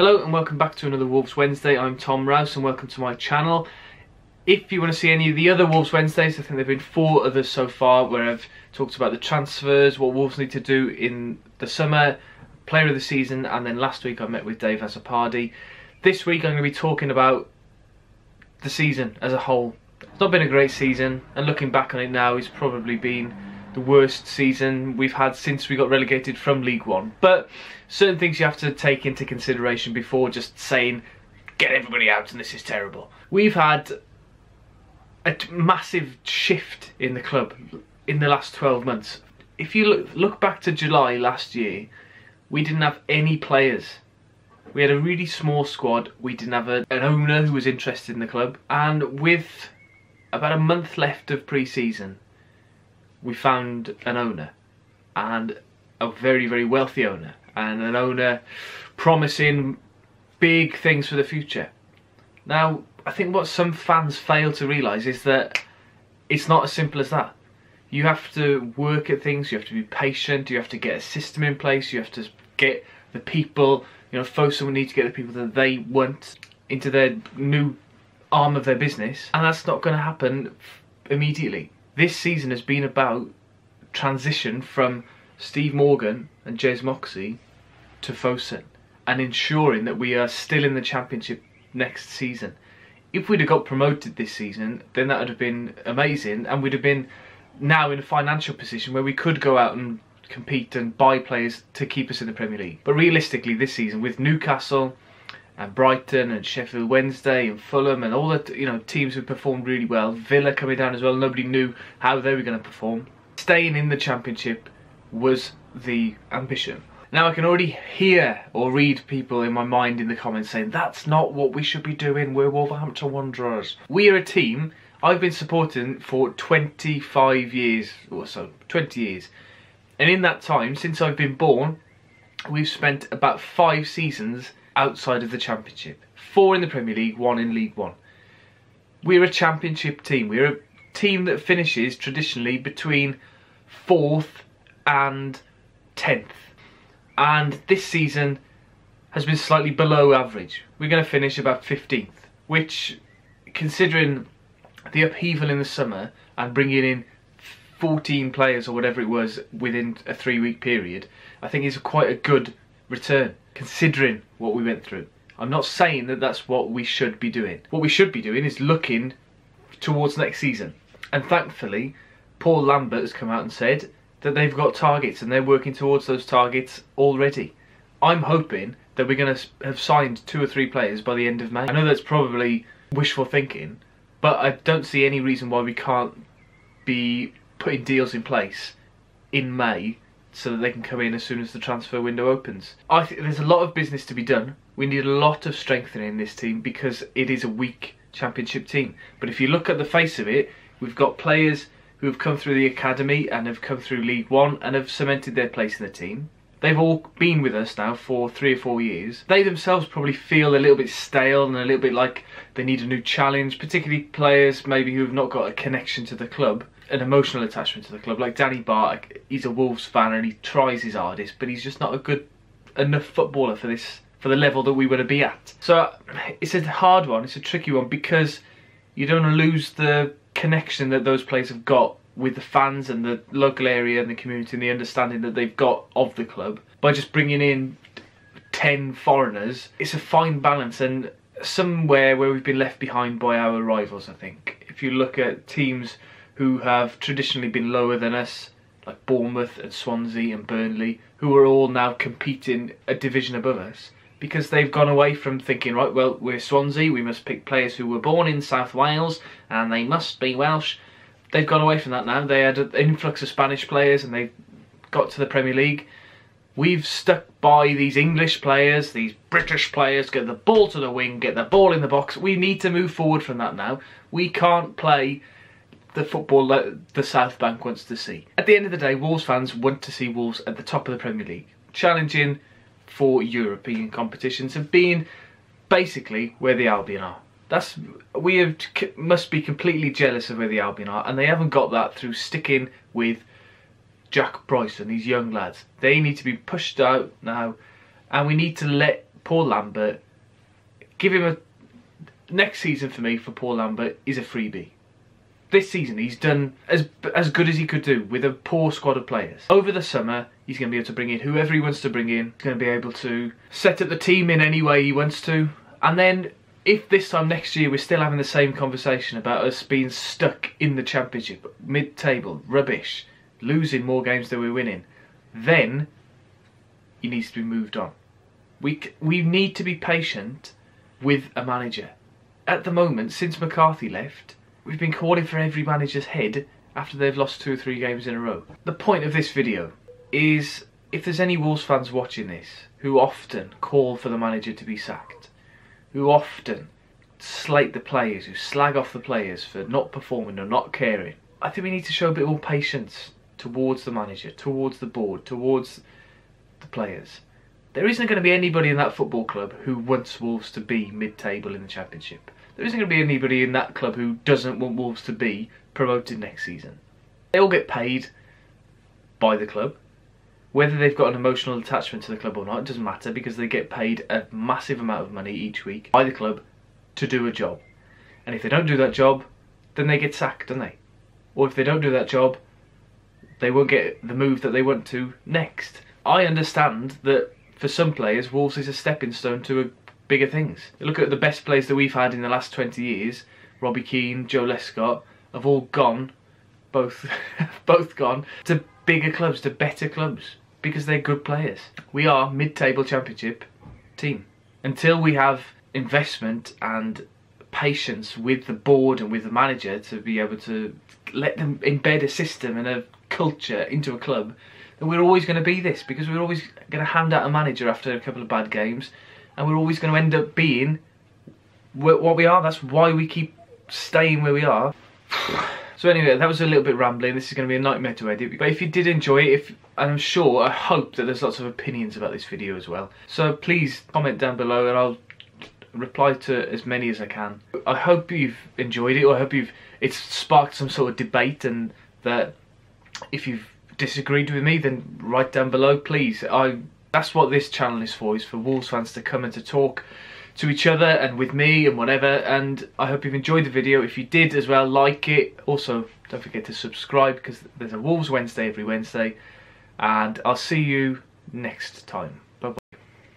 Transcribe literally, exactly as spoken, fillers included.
Hello and welcome back to another Wolves Wednesday. I'm Tom Rouse and welcome to my channel. If you want to see any of the other Wolves Wednesdays, I think there have been four others so far where I've talked about the transfers, what Wolves need to do in the summer, player of the season, and then last week I met with Dave Azapardi. This week I'm going to be talking about the season as a whole. It's not been a great season, and looking back on it now, it's probably been the worst season we've had since we got relegated from League One. But certain things you have to take into consideration before just saying, get everybody out and this is terrible. We've had a massive shift in the club in the last twelve months. If you look, look back to July last year, we didn't have any players. We had a really small squad, we didn't have a, an owner who was interested in the club, and with about a month left of pre-season, we found an owner, and a very, very wealthy owner, and an owner promising big things for the future. Now, I think what some fans fail to realise is that it's not as simple as that. You have to work at things, you have to be patient, you have to get a system in place, you have to get the people, you know, Fosun need to get the people that they want into their new arm of their business, and that's not going to happen immediately. This season has been about transition from Steve Morgan and Jez Moxey to Fosun, and ensuring that we are still in the Championship next season. If we'd have got promoted this season, then that would have been amazing, and we'd have been now in a financial position where we could go out and compete and buy players to keep us in the Premier League. But realistically, this season, with Newcastle and Brighton and Sheffield Wednesday and Fulham and all the you know teams who performed really well, Villa coming down as well, nobody knew how they were going to perform. Staying in the Championship was the ambition. Now I can already hear or read people in my mind in the comments saying, that's not what we should be doing, we're Wolverhampton Wanderers. We are a team I've been supporting for twenty-five years or so, twenty years. And in that time, since I've been born, we've spent about five seasons outside of the Championship. Four in the Premier League, one in League One. We're a Championship team. We're a team that finishes traditionally between fourth and tenth. And this season has been slightly below average. We're going to finish about fifteenth, which, considering the upheaval in the summer and bringing in fourteen players or whatever it was within a three-week period, I think is quite a good return, considering what we went through. I'm not saying that that's what we should be doing. What we should be doing is looking towards next season. And thankfully, Paul Lambert has come out and said that they've got targets and they're working towards those targets already. I'm hoping that we're going to have signed two or three players by the end of May. I know that's probably wishful thinking, but I don't see any reason why we can't be putting deals in place in May, so that they can come in as soon as the transfer window opens. I think there's a lot of business to be done. We need a lot of strengthening in this team because it is a weak Championship team. But if you look at the face of it, we've got players who have come through the academy and have come through League One and have cemented their place in the team. They've all been with us now for three or four years. They themselves probably feel a little bit stale and a little bit like they need a new challenge, particularly players maybe who have not got a connection to the club, an emotional attachment to the club. Like Danny Bart, he's a Wolves fan and he tries his hardest, but he's just not a good enough footballer for this, for the level that we want to be at. So it's a hard one, it's a tricky one, because you don't want to lose the connection that those players have got with the fans and the local area and the community and the understanding that they've got of the club by just bringing in ten foreigners. It's a fine balance, and somewhere where we've been left behind by our rivals, I think. If you look at teams who have traditionally been lower than us, like Bournemouth and Swansea and Burnley, who are all now competing a division above us, because they've gone away from thinking, right, well, we're Swansea, we must pick players who were born in South Wales and they must be Welsh. They've gone away from that now. They had an influx of Spanish players and they got to the Premier League. We've stuck by these English players, these British players, get the ball to the wing, get the ball in the box. We need to move forward from that now. We can't play the football that the South Bank wants to see. At the end of the day, Wolves fans want to see Wolves at the top of the Premier League, challenging for European competitions and being basically where the Albion are. That's, we have, must be completely jealous of where the Albion are, and they haven't got that through sticking with Jack Price and these young lads. They need to be pushed out now, and we need to let Paul Lambert, give him a... Next season for me, for Paul Lambert, is a freebie. This season he's done as as good as he could do with a poor squad of players. Over the summer he's going to be able to bring in whoever he wants to bring in. He's going to be able to set up the team in any way he wants to. And then if this time next year we're still having the same conversation about us being stuck in the championship, mid-table, rubbish, losing more games than we're winning, then he needs to be moved on. We, we need to be patient with a manager. At the moment, since McCarthy left, we've been calling for every manager's head after they've lost two or three games in a row. The point of this video is, if there's any Wolves fans watching this who often call for the manager to be sacked, who often slate the players, who slag off the players for not performing or not caring, I think we need to show a bit more patience towards the manager, towards the board, towards the players. There isn't going to be anybody in that football club who wants Wolves to be mid-table in the Championship. There isn't going to be anybody in that club who doesn't want Wolves to be promoted next season. They all get paid by the club. Whether they've got an emotional attachment to the club or not, it doesn't matter, because they get paid a massive amount of money each week by the club to do a job. And if they don't do that job, then they get sacked, don't they? Or if they don't do that job, they won't get the move that they want to next. I understand that for some players, Wolves is a stepping stone to a bigger things. Look at the best players that we've had in the last twenty years. Robbie Keane, Joe Lescott, have all gone, both both gone, to bigger clubs, to better clubs, because they're good players. We are mid-table championship team. Until we have investment and patience with the board and with the manager to be able to let them embed a system and a culture into a club, then we're always going to be this, because we're always going to hand out a manager after a couple of bad games. And we're always going to end up being what we are. That's why we keep staying where we are. So anyway, that was a little bit rambling. This is going to be a nightmare to edit. But if you did enjoy it, if, and I'm sure, I hope that there's lots of opinions about this video as well. So please comment down below and I'll reply to as many as I can. I hope you've enjoyed it, or I hope you've it's sparked some sort of debate, and that if you've disagreed with me, then write down below, please. I... That's what this channel is for, is for Wolves fans to come and to talk to each other and with me and whatever. And I hope you've enjoyed the video. If you did as well, like it. Also, don't forget to subscribe, because there's a Wolves Wednesday every Wednesday. And I'll see you next time.